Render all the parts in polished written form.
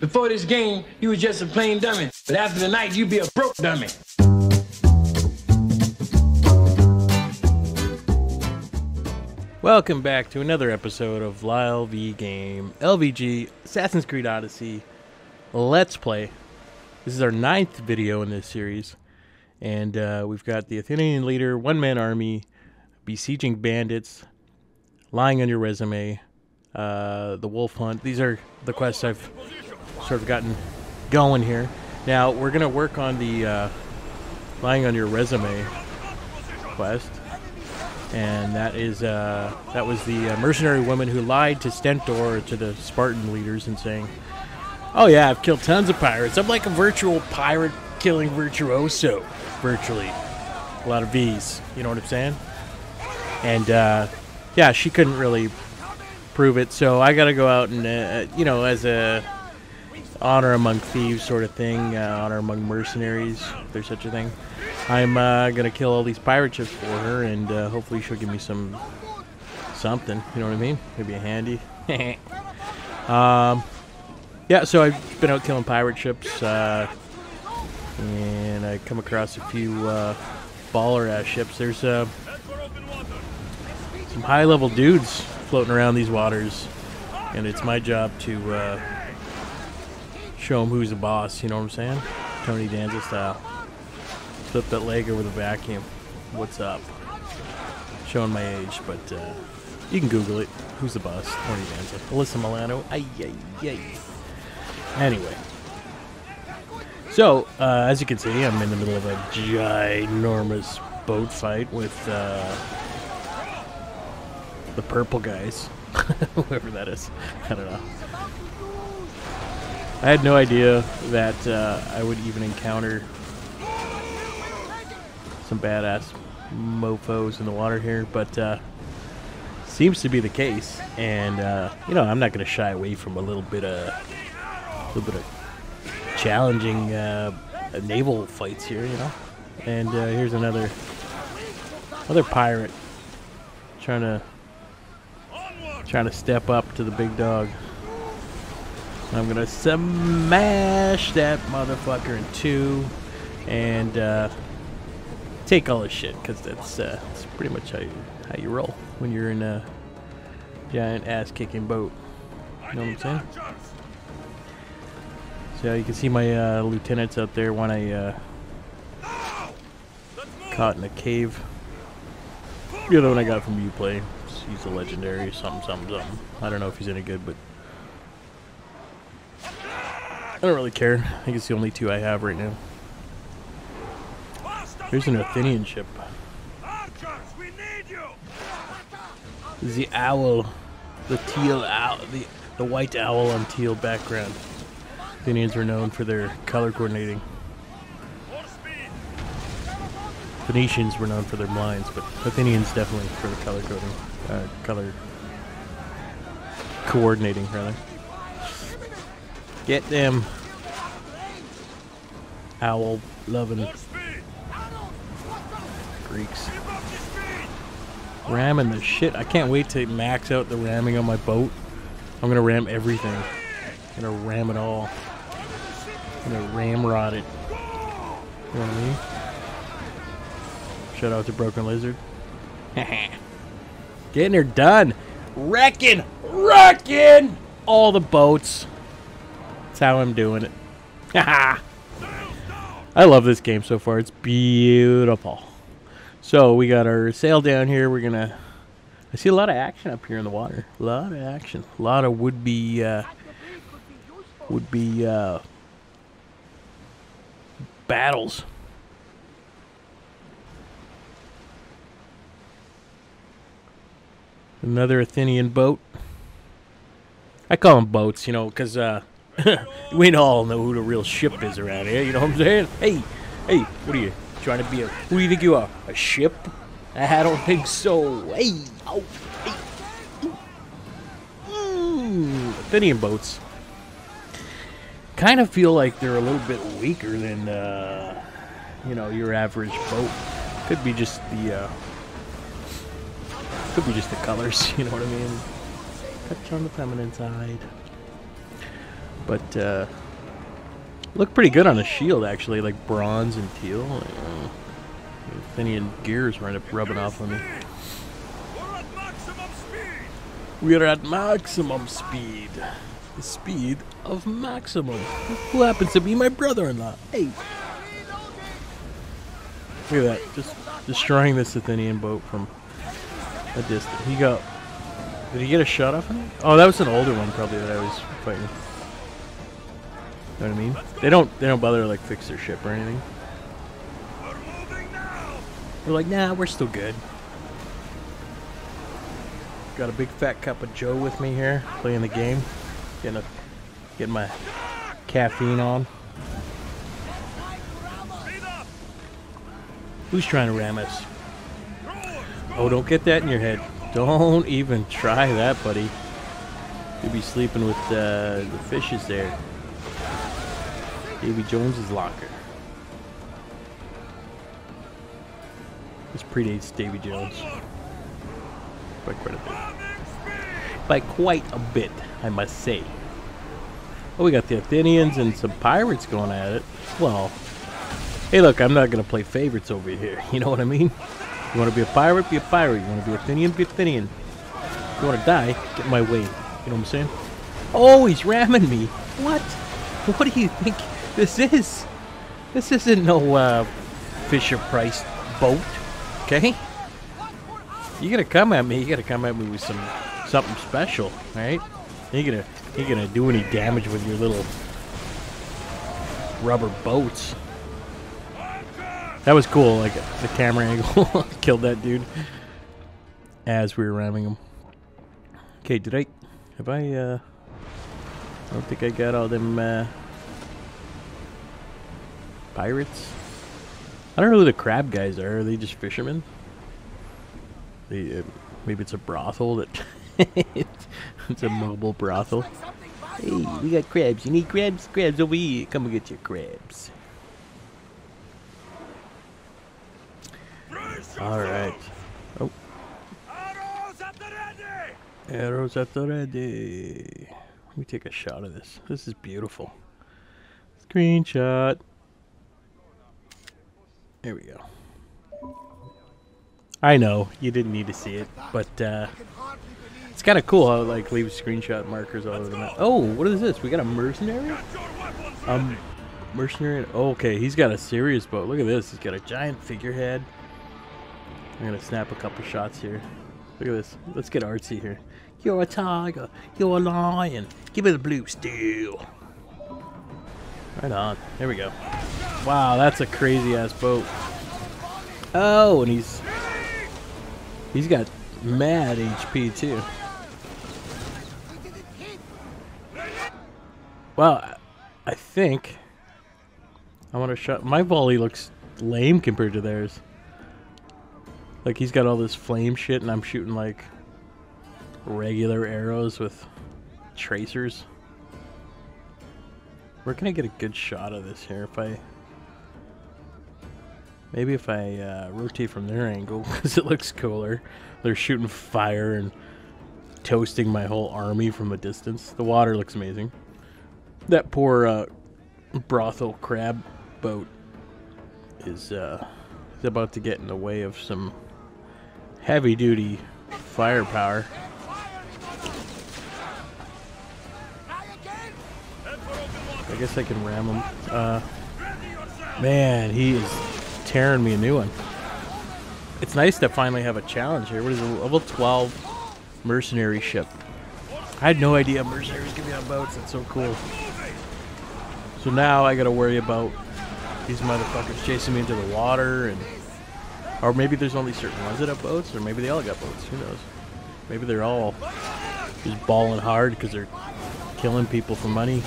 Before this game, you was just a plain dummy. But after the night, you be a broke dummy. Welcome back to another episode of Lyle V Game, LVG, Assassin's Creed Odyssey, Let's Play. This is our 9th video in this series. And we've got the Athenian leader, one-man army, besieging bandits, lying on your resume, the wolf hunt. These are the quests I've sort of gotten going here. Now, we're going to work on the lying on your resume quest. And that is that was the mercenary woman who lied to Stentor, to the Spartan leaders, and saying, "Oh yeah, I've killed tons of pirates. I'm like a virtual pirate killing virtuoso, virtually." A lot of V's, you know what I'm saying? And yeah, she couldn't really prove it, so I gotta go out and you know, as a honor among thieves sort of thing, honor among mercenaries, if there's such a thing. I'm gonna kill all these pirate ships for her, and hopefully she'll give me something. You know what I mean? Maybe a handy. Yeah, so I've been out killing pirate ships, and I come across a few baller-ass ships. There's some high-level dudes floating around these waters, and it's my job to show them who's the boss. You know what I'm saying? Tony Danza style. Flip that leg over the vacuum. What's up? Showing my age, but you can Google it. Who's the boss? Tony Danza. Alyssa Milano. Ay, ay, ay. Anyway. So, as you can see, I'm in the middle of a ginormous boat fight with the purple guys. Whoever that is. I don't know. I had no idea that I would even encounter some badass mofos in the water here, but seems to be the case. And you know, I'm not gonna shy away from a little bit of challenging naval fights here, you know. And here's another pirate trying to step up to the big dog. I'm gonna smash that motherfucker in two, and take all this shit, because that's pretty much how you roll when you're in a giant ass-kicking boat. You know what I'm saying? So you can see my lieutenants out there. One I caught in a cave. The other one I got from Uplay. He's a legendary something. I don't know if he's any good, but I don't really care. I think it's the only two I have right now. Here's an Athenian ship. Archers, we need you. The owl, the teal owl, the white owl on teal background. Athenians were known for their color coordinating. Phoenicians were known for their blinds, but Athenians definitely for the color coding, color coordinating rather. Get them owl loving Greeks. Ramming the shit. I can't wait to max out the ramming on my boat. I'm gonna ram everything. I'm gonna ram it all. I'm gonna ramrod it. You know what I mean? Shout out to Broken Lizard. Getting her done. Wrecking all the boats. That's how I'm doing it. Haha. I love this game so far. It's beautiful. So we got our sail down here. We're gonna. I see a lot of action up here in the water. A lot of action. A lot of would be battles. Another Athenian boat. I call them boats, you know, because we all know who the real ship is around here. You know what I'm saying? Hey, what are you? Trying to be a... Who do you think you are? A ship? I don't think so. Hey! Oh! Hey! Ooh! Athenian boats. Kind of feel like they're a little bit weaker than, you know, your average boat. Could be just the, could be just the colors, you know what I mean? Touch on the feminine side. But look pretty good on the shield, actually, like bronze and teal. Athenian gears were rubbing off on me. We're at maximum speed. The speed of maximum. Who happens to be my brother-in-law? Hey! Look at that. Just destroying this Athenian boat from a distance. He got... Did he get a shot off on it? Oh, that was an older one probably that I was fighting. Know what I mean? They don't bother to like fix their ship or anything. They're like, nah, we're still good. Got a big fat cup of Joe with me here, playing the game. Getting my caffeine on. Who's trying to ram us? Oh, don't get that in your head. Don't even try that, buddy. You'll be sleeping with the fishes there. Davy Jones's locker. This predates Davy Jones by quite a bit. By quite a bit, I must say. Oh, we got the Athenians and some pirates going at it. Well, hey, look, I'm not gonna play favorites over here. You know what I mean? You want to be a pirate? Be a pirate. You want to be Athenian? Be Athenian. You want to die? Get my way. You know what I'm saying? Oh, he's ramming me. What? What do you think this is? This isn't no Fisher-Price boat, okay? You gotta come at me. You gotta come at me with something special, right? You gonna do any damage with your little rubber boats? That was cool. Like the camera angle killed that dude as we were ramming him. Okay, did I? Have I? I don't think I got all them pirates. I don't know who the crab guys are. Are they just fishermen? They, maybe it's a brothel. It's a mobile brothel. Hey, we got crabs. You need crabs? Crabs over here. Come and get your crabs. All right. Oh. Arrows at the ready. Let me take a shot of this. This is beautiful. Screenshot. There we go. I know you didn't need to see it, but it's kind of cool how it like leaves screenshot markers all over the map. Oh, what is this? We got a mercenary? Mercenary. Oh, okay, he's got a serious boat. Look at this. He's got a giant figurehead. I'm gonna snap a couple shots here. Look at this. Let's get artsy here. You're a tiger. You're a lion. Give me the blue steel. Right on. There we go. Wow, that's a crazy ass boat. Oh, and he's got mad HP too. Wow, I think I want to shot. My volley looks lame compared to theirs. Like he's got all this flame shit and I'm shooting like regular arrows with tracers. Where can I get a good shot of this here? If I maybe if I rotate from their angle because it looks cooler. They're shooting fire and toasting my whole army from a distance. The water looks amazing. That poor brothel crab boat is about to get in the way of some heavy-duty firepower. I guess I can ram him. Man, he is tearing me a new one. It's nice to finally have a challenge here. What is a level 12 mercenary ship? I had no idea mercenaries could be on boats. That's so cool. So now I gotta worry about these motherfuckers chasing me into the water, and or maybe there's only certain ones that have boats, or maybe they all got boats. Who knows? Maybe they're all just balling hard because they're killing people for money.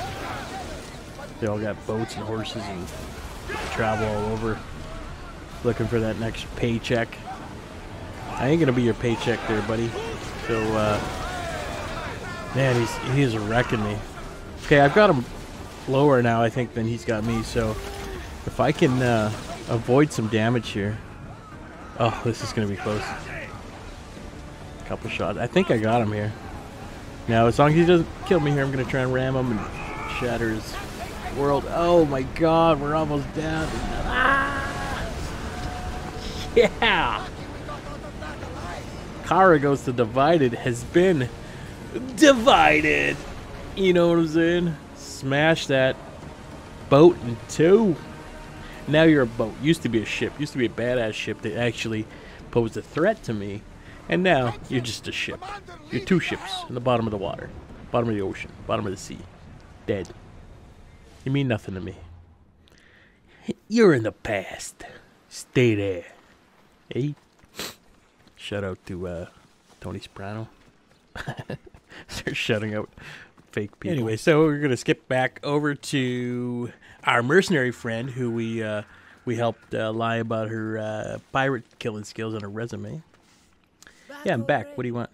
They all got boats and horses and travel all over, looking for that next paycheck. I ain't gonna be your paycheck, there, buddy. So, man, he is wrecking me. Okay, I've got him lower now, I think, than he's got me. So. If I can avoid some damage here. Oh, this is going to be close. Couple shots. I think I got him here. Now, as long as he doesn't kill me here, I'm going to try and ram him and shatters world. Oh my god, we're almost down. Ah! Yeah! Kara goes to divided, has been divided. You know what I'm saying? Smash that boat in two. Now you're a boat. Used to be a ship. Used to be a badass ship that actually posed a threat to me. And now you're just a ship. You're two ships in the bottom of the water. Bottom of the ocean. Bottom of the sea. Dead. You mean nothing to me. You're in the past. Stay there. Hey. Shout out to Tony Soprano. They're shutting out fake people. Anyway, so we're going to skip back over to our mercenary friend who we helped lie about her pirate killing skills on her resume. Yeah, I'm back. What do you want?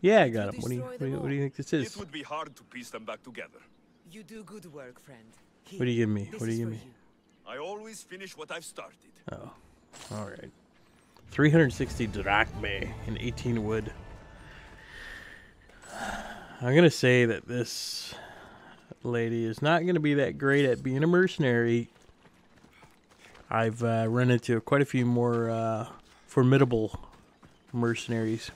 Yeah, I got him. What do you think this is? It would be hard to piece them back together. You do good work, friend. Here, what do you give me? What do you give me? I always finish what I've started. Oh, all right. 360 drachmae and 18 wood. I'm gonna say that this lady is not gonna be that great at being a mercenary. I've run into quite a few more formidable mercenaries.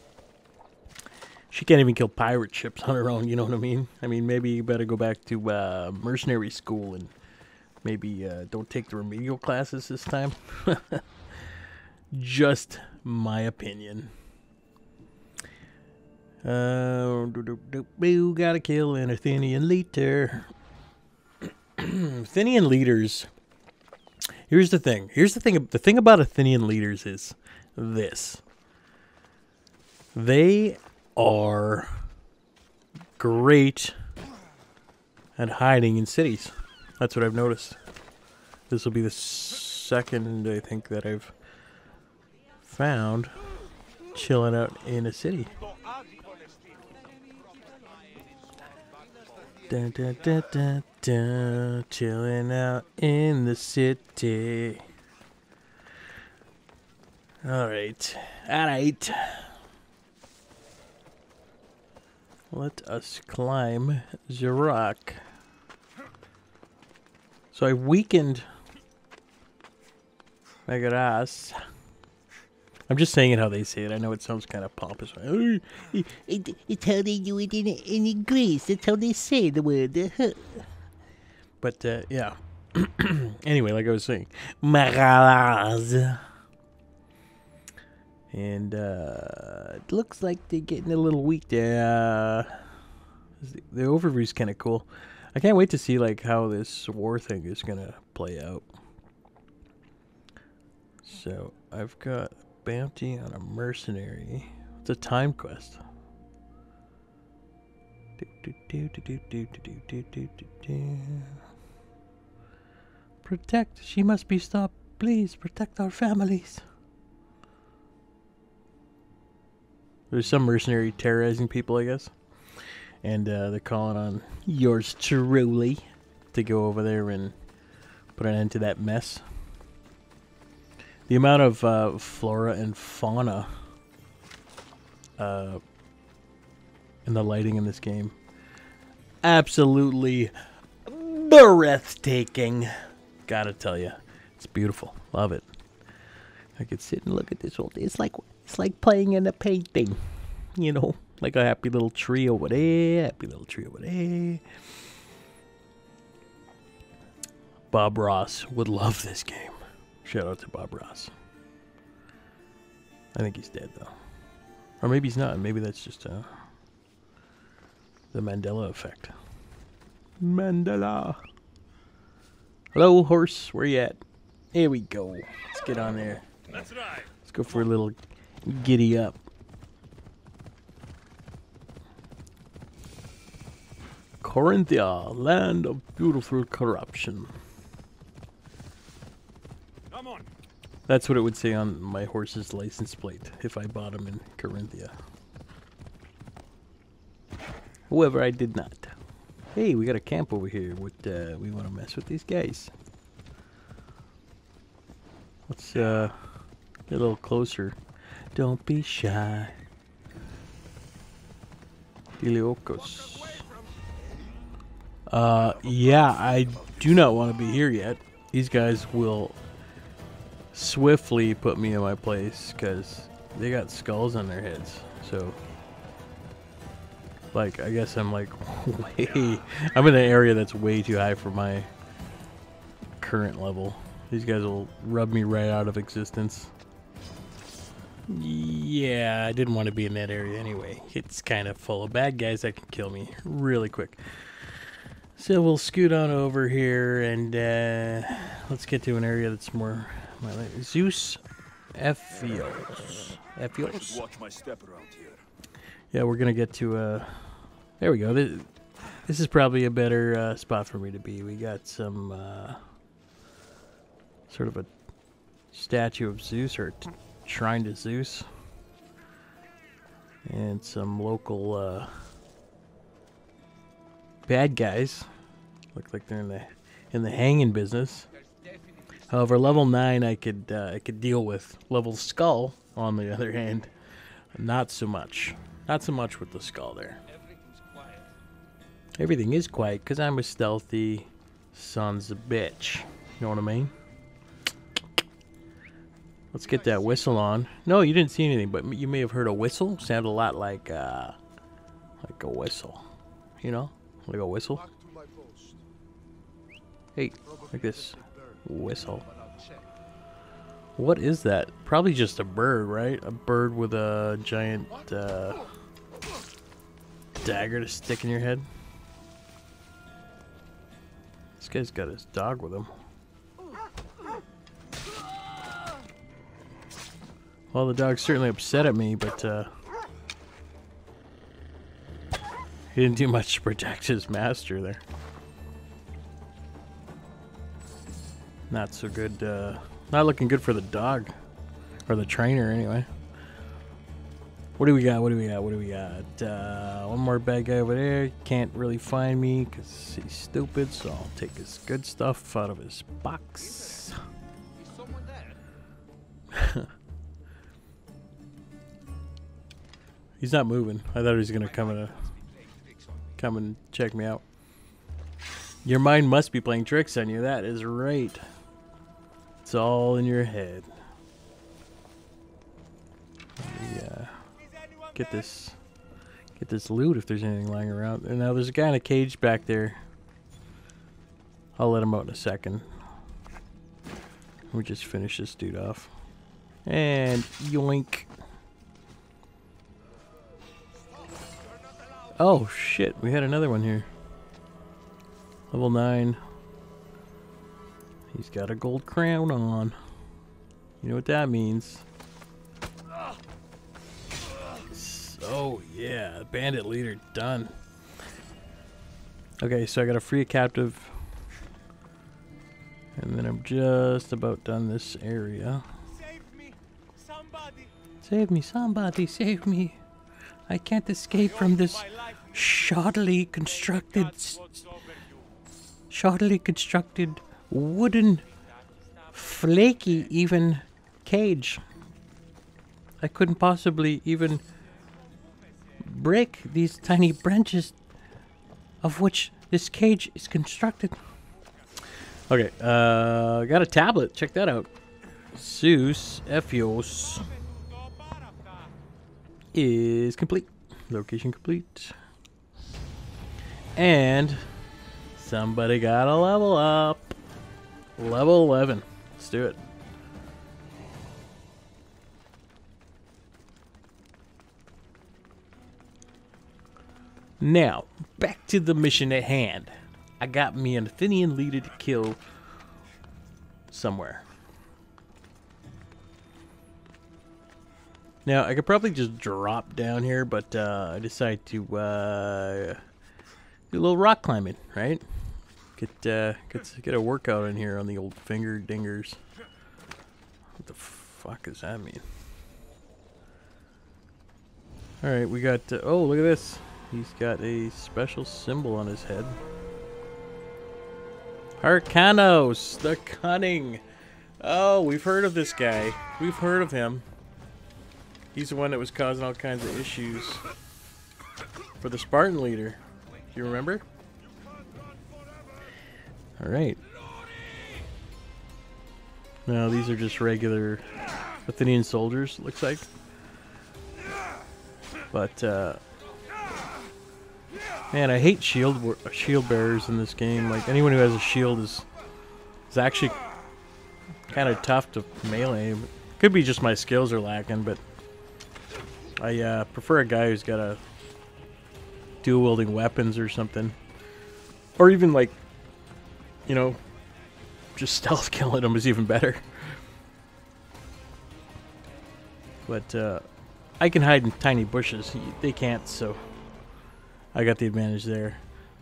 She can't even kill pirate ships on her own, you know what I mean? I mean, maybe you better go back to mercenary school and maybe don't take the remedial classes this time. Just my opinion. We gotta kill an Athenian leader. Athenian leaders. Here's the thing. The thing about Athenian leaders is this. They are great at hiding in cities. That's what I've noticed. This will be the second, I think, that I've found chilling out in a city. Da, da, da, da, da, chilling out in the city. Alright. Alright. Let us climb the rock. So I weakened Megara. I'm just saying it how they say it. I know it sounds kind of pompous. It's how they do it in Greece. It's how they say the word. But, yeah. Anyway, like I was saying. Megaraz. And, it looks like they're getting a little weak there. The overview's kind of cool. I can't wait to see, like, how this war thing is going to play out. So, I've got bounty on a mercenary. It's a time quest. Protect. She must be stopped. Please protect our families. There's some mercenary terrorizing people, I guess. And they're calling on yours truly to go over there and put an end to that mess. The amount of flora and fauna and the lighting in this game, absolutely breathtaking. Gotta tell you, it's beautiful. Love it. I could sit and look at this all day. It's like playing in a painting, you know, like a happy little tree over there, happy little tree over there. Bob Ross would love this game. Shout out to Bob Ross. I think he's dead though. Or maybe he's not. Maybe that's just the Mandela effect. Mandela. Hello, horse. Where you at? Here we go. Let's get on there. Let's ride. Let's go for a little giddy up. Corinthia, land of beautiful corruption. That's what it would say on my horse's license plate if I bought him in Corinthia. However, I did not. Hey, we got a camp over here. What we want to mess with these guys. Let's get a little closer. Don't be shy. Deliokos. Yeah, I do not want to be here yet. These guys will swiftly put me in my place because they got skulls on their heads. So, like, I guess I'm like way... I'm in an area that's way too high for my current level. These guys will rub me right out of existence. Yeah, I didn't want to be in that area anyway. It's kind of full of bad guys that can kill me really quick. So we'll scoot on over here and let's get to an area that's more my life. Zeus, Ephios. Ephios. Watch my step around here. Yeah, we're gonna get to. There we go. This is probably a better spot for me to be. We got some sort of a statue of Zeus or shrine to Zeus, and some local bad guys. Look like they're in the hanging business. However, level 9 I could deal with. Level skull, on the other hand, not so much. Not so much with the skull there. Everything is quiet because I'm a stealthy sons of bitch. You know what I mean? Let's get that whistle on. No, you didn't see anything, but you may have heard a whistle. Sounded a lot like a whistle. You know, like a whistle. Hey, like this whistle. What is that? Probably just a bird, right? A bird with a giant dagger to stick in your head. This guy's got his dog with him. Well, the dog's certainly upset at me, but he didn't do much to protect his master there. Not so good, not looking good for the dog. Or the trainer, anyway. What do we got? What do we got? What do we got? One more bad guy over there. Can't really find me because he's stupid, so I'll take his good stuff out of his box. Is someone there? He's not moving. I thought he was gonna come and check me out. Your mind must be playing tricks on you. That is right. It's all in your head. Yeah. Get this loot if there's anything lying around. And now there's a guy in a cage back there. I'll let him out in a second. Let me just finish this dude off. And yoink. Oh shit, we had another one here. Level 9. He's got a gold crown on. You know what that means. Oh yeah, bandit leader done. Okay, so I gotta free a captive. And then I'm just about done this area. Save me, somebody. Save me, somebody, save me. I can't escape from this shoddily constructed wooden, flaky even cage. I couldn't possibly even break these tiny branches of which this cage is constructed. Okay, got a tablet. Check that out. Zeus, Ephios. Is complete. Location complete. And somebody got a level up. Level 11. Let's do it. Now, back to the mission at hand. I got me an Athenian leader to kill somewhere. Now, I could probably just drop down here, but I decide to do a little rock climbing, right? Get a workout in here on the old finger dingers. What the fuck does that mean? Alright, we got... oh, look at this. He's got a special symbol on his head. Arkanos, the Cunning. Oh, we've heard of this guy. We've heard of him. He's the one that was causing all kinds of issues for the Spartan leader. Do you remember? Alright. Now these are just regular Athenian soldiers, looks like. But, man, I hate shield bearers in this game. Like, anyone who has a shield is actually kind of tough to melee. Could be just my skills are lacking, but I prefer a guy who's got a dual-wielding weapons or something. Or even, like, you know, just stealth killing them is even better. But I can hide in tiny bushes. They can't, so I got the advantage there.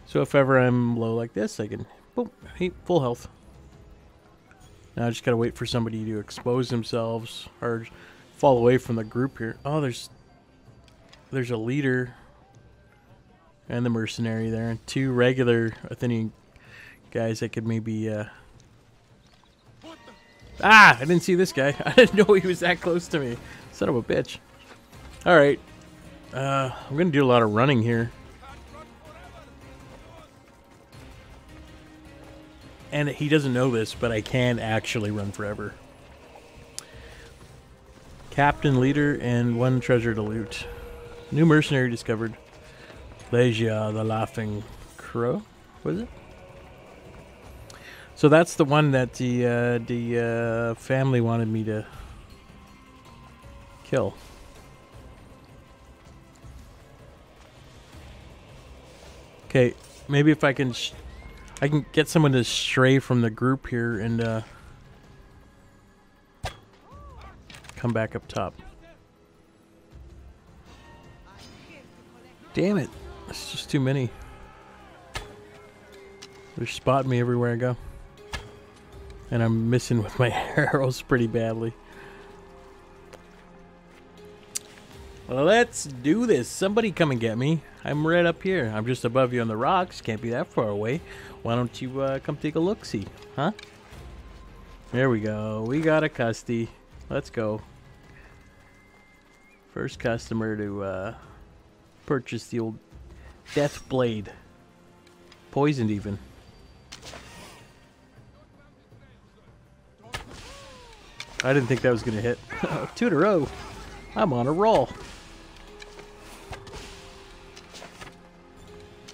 So if ever I'm low like this, I can, boom, full health. Now I just gotta wait for somebody to expose themselves or fall away from the group here. Oh, there's a leader and the mercenary there, and two regular Athenian guys that could maybe I didn't see this guy. I didn't know he was that close to me. Son of a bitch. Alright. I'm gonna do a lot of running here. And he doesn't know this, but I can actually run forever. Captain, leader, and one treasure to loot. New mercenary discovered. Pelagia, the Laughing Crow. What is it? So that's the one that the family wanted me to kill. Okay, maybe if I can, I can get someone to stray from the group here and come back up top. Damn it! It's just too many. They're spotting me everywhere I go. And I'm missing with my arrows pretty badly. Let's do this. Somebody come and get me. I'm right up here. I'm just above you on the rocks. Can't be that far away. Why don't you come take a look-see? Huh? There we go. We got a custy. Let's go. First customer to purchase the old death blade. Poisoned even. I didn't think that was going to hit. 2 in a row. I'm on a roll.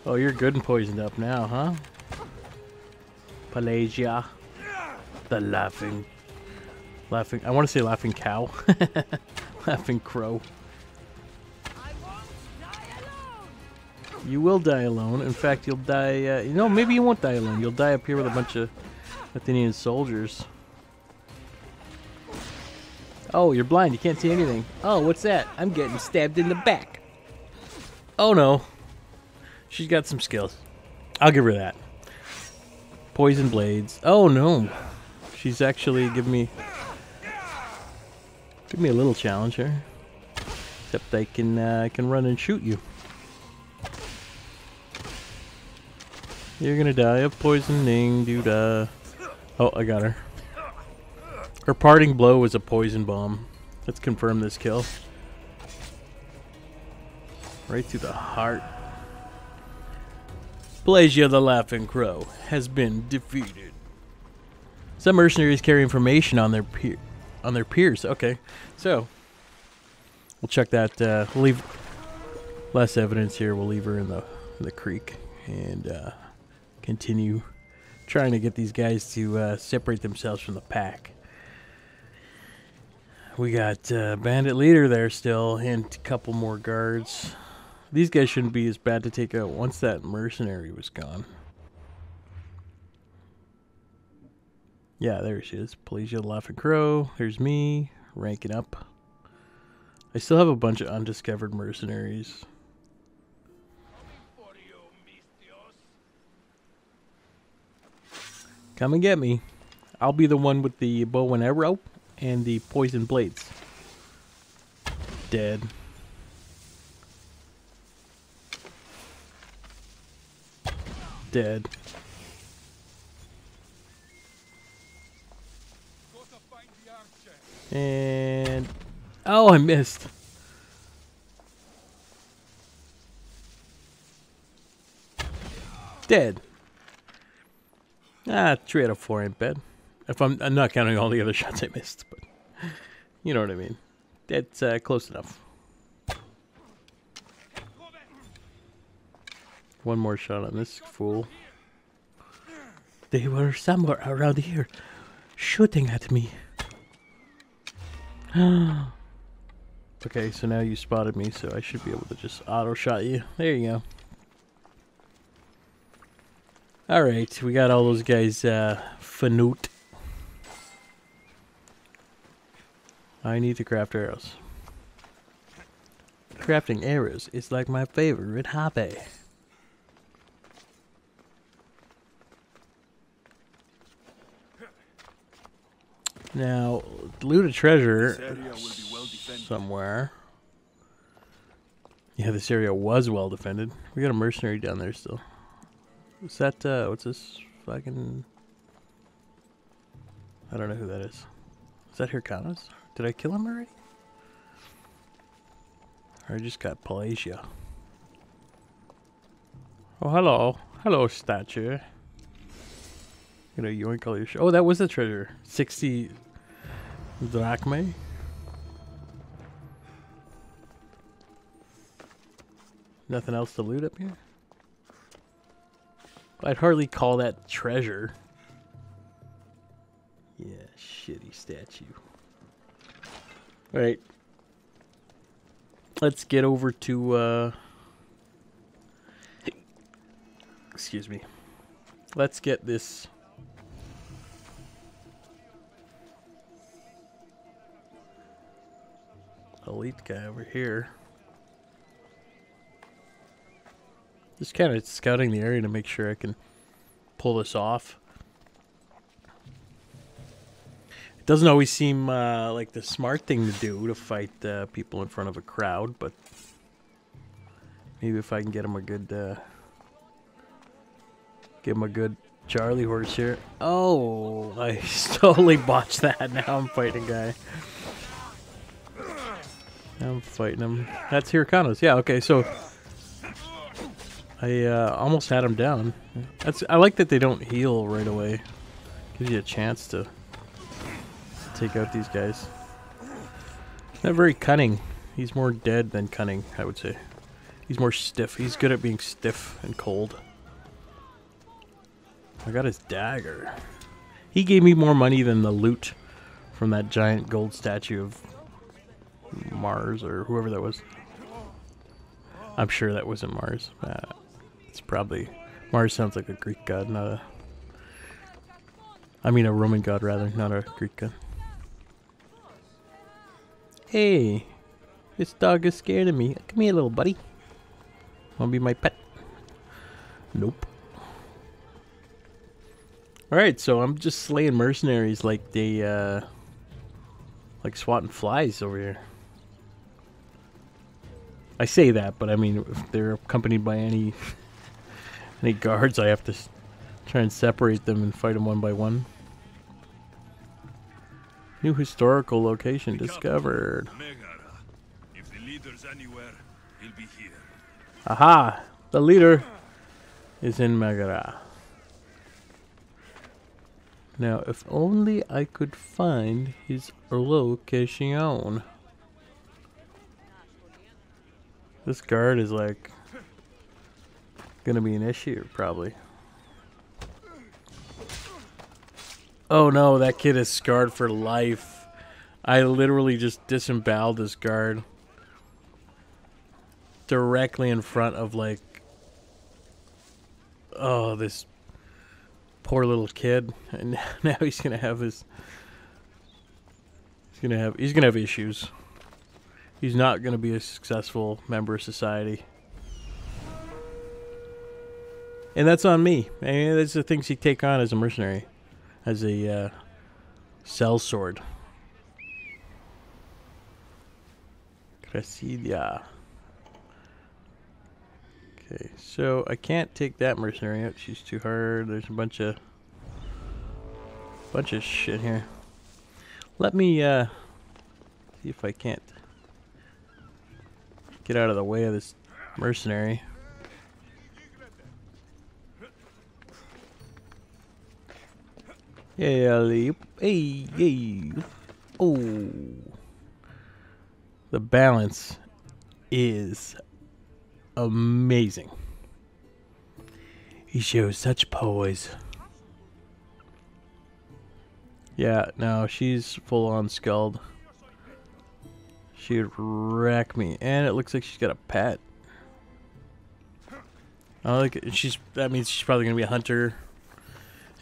Oh, you're good and poisoned up now, huh? Pelagia. The laughing. I want to say laughing cow. Laughing crow. I won't die alone. You will die alone. In fact, you'll die. You know, maybe you won't die alone. You'll die up here with a bunch of Athenian soldiers. Oh, you're blind. You can't see anything. Oh, what's that? I'm getting stabbed in the back. Oh, no. She's got some skills. I'll give her that. Poison blades. Oh, no. She's actually giving me... Give me a little challenge here. Except I can run and shoot you. You're gonna die of poisoning, dude. Oh, I got her. Her parting blow was a poison bomb. Let's confirm this kill. Right through the heart. Pelagia the Laughing Crow has been defeated. Some mercenaries carry information on their peers. Okay, so we'll check that. We'll leave less evidence here. We'll leave her in the creek and continue trying to get these guys to separate themselves from the pack. We got bandit leader there still, and a couple more guards. These guys shouldn't be as bad to take out once that mercenary was gone. Yeah, there she is. Pelagia the Laughing Crow. There's me, ranking up. I still have a bunch of undiscovered mercenaries. Come and get me. I'll be the one with the bow and arrow. And the poison blades. Dead. Dead. And... Oh, I missed. Dead. Ah, 3 out of 4 ain't bad. If I'm not counting all the other shots I missed, but you know what I mean. That's close enough. One more shot on this fool. They were somewhere around here, shooting at me. Okay, so now you spotted me, so I should be able to just auto-shot you. There you go. Alright, we got all those guys fanoot. I need to craft arrows. Crafting arrows is like my favorite hobby. Now, loot a treasure somewhere. Yeah, this area was well defended. We got a mercenary down there still. Is that, what's this fucking... I don't know who that is. Is that Hirakanos? Did I kill him already? Or I just got Pelagia. Oh, hello. Hello, statue. You know, you ain't call your show. Oh, that was the treasure. 60 drachmae. Nothing else to loot up here? I'd hardly call that treasure. Yeah, shitty statue. Alright. Let's get over to, excuse me. Let's get this... elite guy over here. Just kind of scouting the area to make sure I can pull this off. It doesn't always seem like the smart thing to do to fight people in front of a crowd, but maybe if I can get him a good Charlie horse here. Oh, I totally botched that. Now I'm fighting a guy. I'm fighting him. That's Hirakanos. Yeah, okay, so I almost had him down. I like that they don't heal right away. Gives you a chance to take out these guys. Not very cunning. He's more dead than cunning, I would say. He's more stiff. He's good at being stiff and cold. I got his dagger. He gave me more money than the loot from that giant gold statue of Mars or whoever that was. I'm sure that wasn't Mars. It's probably Mars. Sounds like a Greek god, not a. I mean, a Roman god rather, not a Greek god. Hey, this dog is scared of me. Come here, little buddy. Wanna be my pet? Nope. All right, so I'm just slaying mercenaries like they like swatting flies over here. I say that, but I mean, if they're accompanied by any guards, I have to try and separate them and fight them one by one. New historical location discovered. Megara. If the leader's anywhere, he'll be here. Aha! The leader is in Megara. Now, if only I could find his location. This guard is like gonna be an issue, probably. Oh no, that kid is scarred for life. I literally just disemboweled this guard directly in front of like, oh, this poor little kid, and now he's gonna have his. He's gonna have issues. He's not gonna be a successful member of society, and that's on me. I mean, that's the things you take on as a mercenary, as a sellsword. Crescidia. Okay, so I can't take that mercenary out. She's too hard. There's a bunch of shit here. Let me see if I can't get out of the way of this mercenary. Hey, hey, oh. The balance is amazing. He shows such poise. Yeah, no, she's full on sculled. She'd wreck me. And it looks like she's got a pet. I like she's, that means she's probably gonna be a hunter.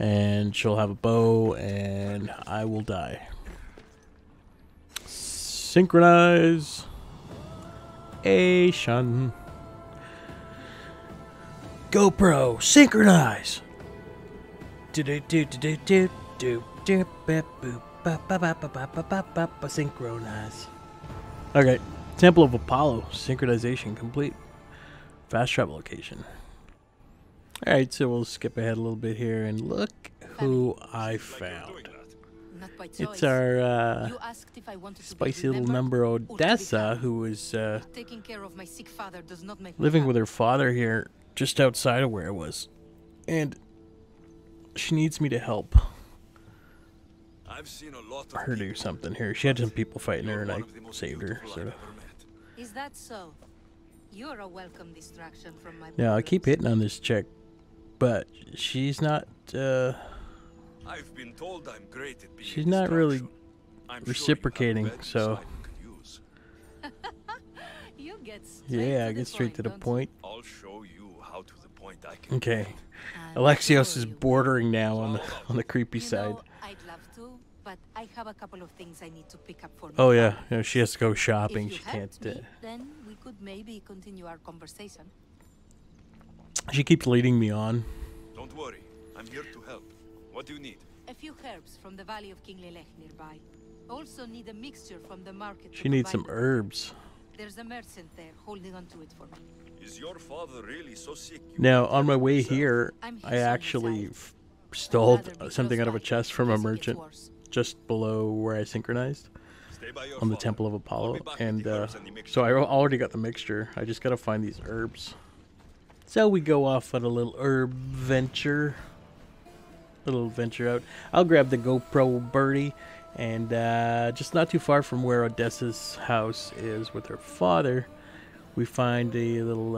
And she'll have a bow and I will die. Synchronize a shun. GoPro synchronize. Do do do do do do do ba synchronize. Okay, Temple of Apollo synchronization complete. Fast travel location. Alright, so we'll skip ahead a little bit here and look who I found. It's our spicy little number Odessa, who is living with her father here just outside of where I was. And she needs me to help her do something here. She had some people fighting her and I saved her, sort of. Is that so? You're a welcome distraction from my. Yeah, I keep hitting on this chick. But she's not, I've been told I'm great at being. She's not really reciprocating, so. Yeah, I get straight to the point. I'll show you how to the point I can. Okay. Alexios is bordering now on the creepy side. I'd love to, but I have a couple of things I need to pick up for. Oh yeah, you know, she has to go shopping. She can't. Then we could maybe continue our conversation. She keeps leading me on. Don't worry, I'm here to help. What do you need? A few herbs from the valley of King Lelech nearby. Also need a mixture from the market. She needs some herbs. There's a merchant there holding on to it for me. Is your father really so sick? Now, on my way here, I actually stole something out of a chest from a merchant just below where I synchronized on the Temple of Apollo. And so I already got the mixture. I just got to find these herbs. So we go off on a little herb venture. Little venture out. I'll grab the GoPro birdie. And just not too far from where Odessa's house is with her father, we find a little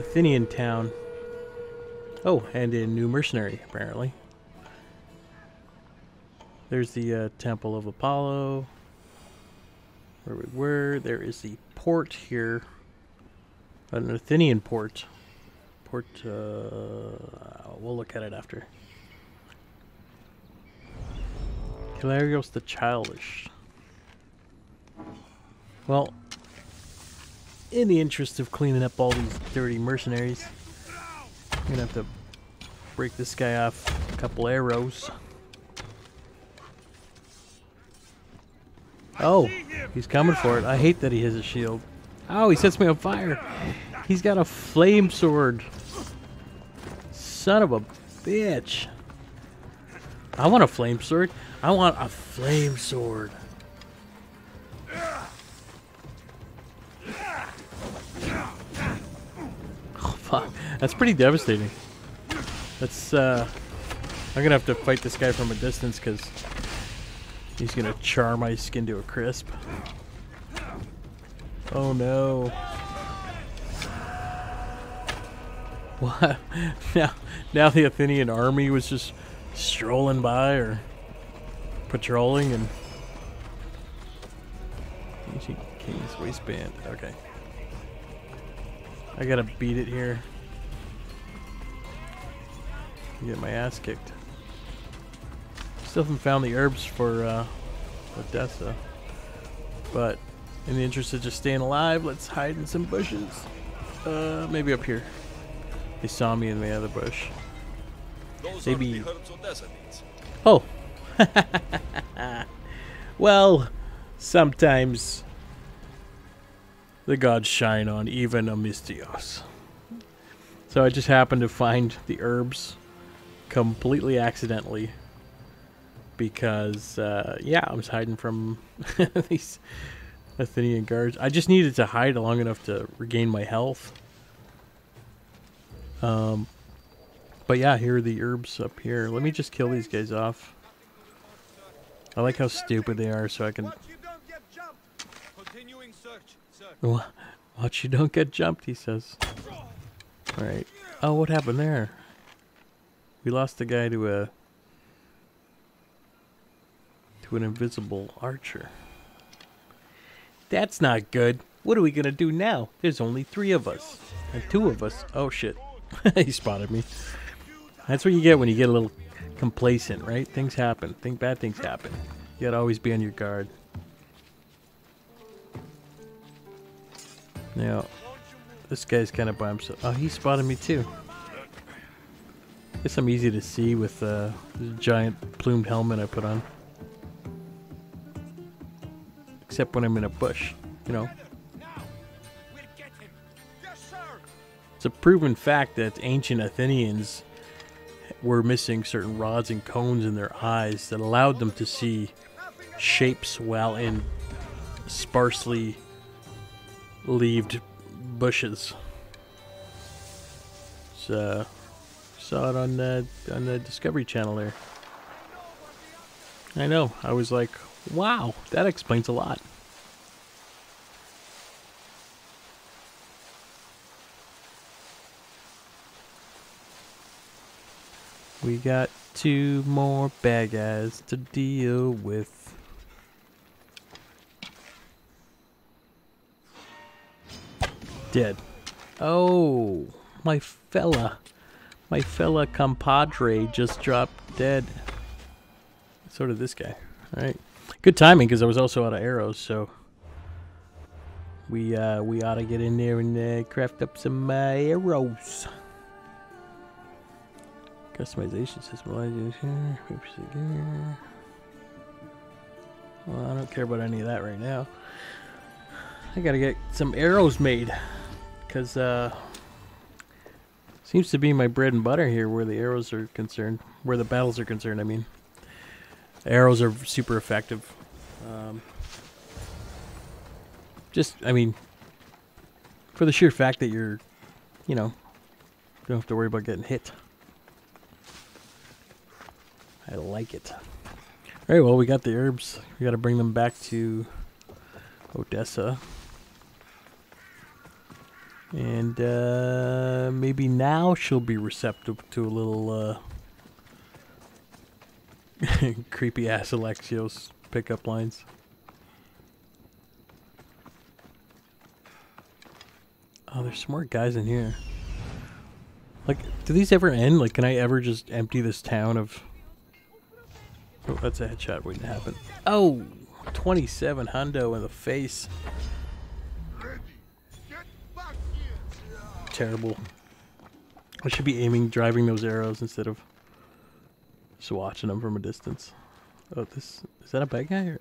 Athenian town. Oh, and a new mercenary, apparently. There's the Temple of Apollo. Where we were. There is the port here. An Athenian port. We'll look at it after. Kilarios the Childish. Well, in the interest of cleaning up all these dirty mercenaries, I'm gonna have to break this guy off a couple arrows. Oh, he's coming for it. I hate that he has a shield. Oh, he sets me on fire. He's got a flame sword. Son of a bitch. I want a flame sword. I want a flame sword. Oh, fuck. That's pretty devastating. That's, I'm gonna have to fight this guy from a distance because he's gonna char my skin to a crisp. Oh no. What? Now the Athenian army was just strolling by or patrolling and ancient king's waistband. Okay. I gotta beat it here. Get my ass kicked. Still haven't found the herbs for Odessa. But in the interest of just staying alive, let's hide in some bushes. Maybe up here. They saw me in the other bush. Maybe. Oh. Well, sometimes the gods shine on even a Misthios. So I just happened to find the herbs completely accidentally because, yeah, I was hiding from these Athenian guards. I just needed to hide long enough to regain my health. But yeah, here are the herbs up here. Let me just kill these guys off. I like how stupid they are, so I can... Watch you don't get jumped, he says. Alright. Oh, what happened there? We lost the guy to a... to an invisible archer. That's not good. What are we gonna do now? There's only three of us. And two of us. Oh shit. He spotted me. That's what you get when you get a little complacent, right? Things happen. Bad things happen. You gotta always be on your guard. Now, this guy's kind of by himself. Oh, he spotted me too. Guess I'm easy to see with this giant plumed helmet I put on. Except when I'm in a bush, you know. It's a proven fact that ancient Athenians were missing certain rods and cones in their eyes that allowed them to see shapes while in sparsely leaved bushes. So, saw it on the Discovery Channel there. I know. I was like, wow, that explains a lot. We got two more bad guys to deal with. Dead. Oh, my fella compadre just dropped dead. So did this guy. All right, good timing because I was also out of arrows, so we ought to get in there and craft up some arrows. Customization system. Well, I don't care about any of that right now. I gotta get some arrows made because seems to be my bread and butter here where the arrows are concerned, where the battles are concerned. I mean, arrows are super effective. I mean, for the sheer fact that you're, you know, don't have to worry about getting hit. I like it. Alright, well, we got the herbs. We gotta bring them back to Odessa. And maybe now she'll be receptive to a little creepy ass Alexios pickup lines. Oh, there's some more guys in here. Like, do these ever end? Like, can I ever just empty this town of... Oh, that's a headshot waiting to happen. Oh, 27 hundo in the face. Terrible. I should be aiming, driving those arrows instead of just watching them from a distance. Oh, this is that a bad guy? Or?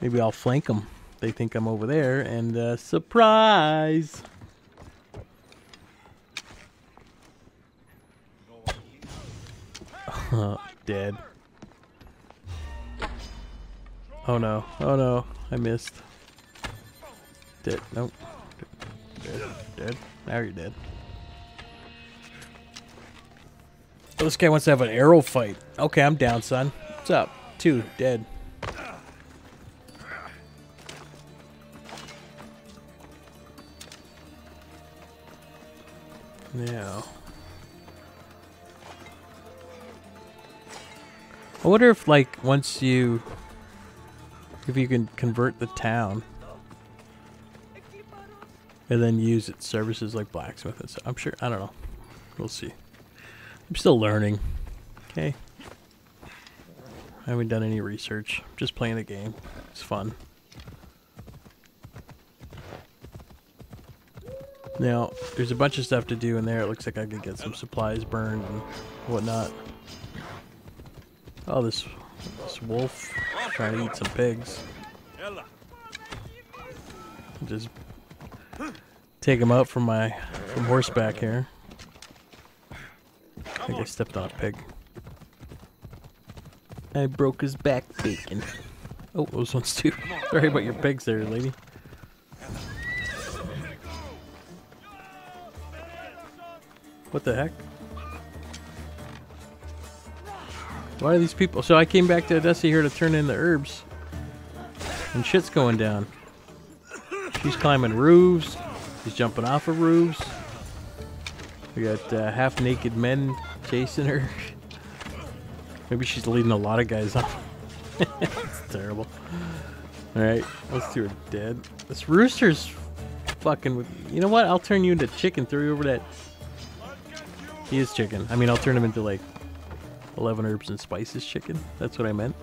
Maybe I'll flank them. They think I'm over there, and surprise! Dead. Oh no. Oh no. I missed. Dead. Nope. Dead. Dead. Now you're dead. Oh, this guy wants to have an arrow fight. Okay, I'm down, son. What's up? Two. Dead. Now... I wonder if, like, once you... if you can convert the town and then use its services like blacksmith and stuff. I'm sure... I don't know. We'll see. I'm still learning. Okay. I haven't done any research. I'm just playing the game. It's fun. Now, there's a bunch of stuff to do in there. It looks like I could get some supplies burned and whatnot. Oh, this wolf trying to eat some pigs. Just take him out from horseback here. I think I stepped on a pig. I broke his back bacon. Oh, those ones too. Sorry about your pigs there, lady. What the heck? Why are these people? So I came back to Odessa here to turn in the herbs. And shit's going down. She's climbing roofs. She's jumping off of roofs. We got half-naked men chasing her. Maybe she's leading a lot of guys off. It's terrible. Alright, let's do her dead. This rooster's fucking with... You know what? I'll turn you into chicken. Throw you over that... He is chicken. I mean, I'll turn him into like... 11 herbs and spices chicken. That's what I meant.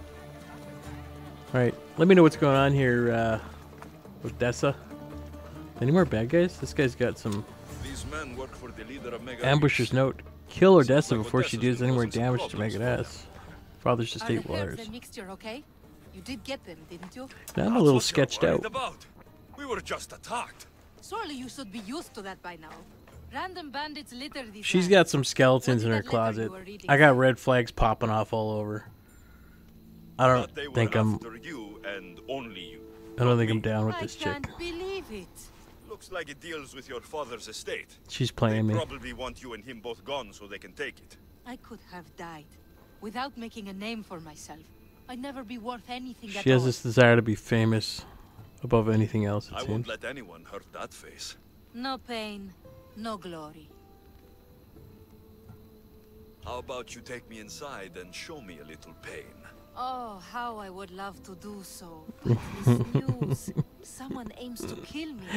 Alright, let me know what's going on here with Odessa. Any more bad guys? This guy's got some... These men work for the leader of Megara. Ambusher's note. Kill Odessa before she does any more damage to Megara. Father's estate waters. Okay? You did get them, didn't you? Now I'm a little sketched out. We were just attacked. Surely you should be used to that by now. Random bandits litter these. She's got some skeletons in her closet. I got red flags popping off all over. I don't think I'm. I don't think I'm down with this chick. I can't believe it. Looks like it deals with your father's estate. She's playing me. They probably want you and him both gone so they can take it. I could have died without making a name for myself. I'd never be worth anything. She has this desire to be famous above anything else. I won't let anyone hurt that face. No pain. No glory. How about you take me inside and show me a little pain? Oh, how I would love to do so. But this news, someone aims to kill me.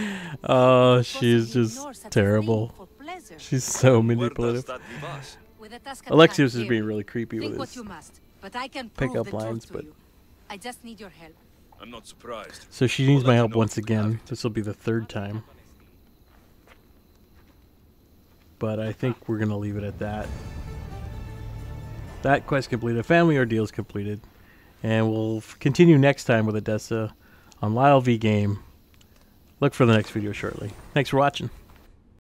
Oh, she's just terrible. She's so manipulative. Alexios is being really creepy with his pick up lines, but I just need your help. I'm not surprised. So she needs my help once again. This will be the third time. But I think we're going to leave it at that. That quest completed. Family ordeal is completed. And we'll continue next time with Odessa on Lyle V Game. Look for the next video shortly. Thanks for watching.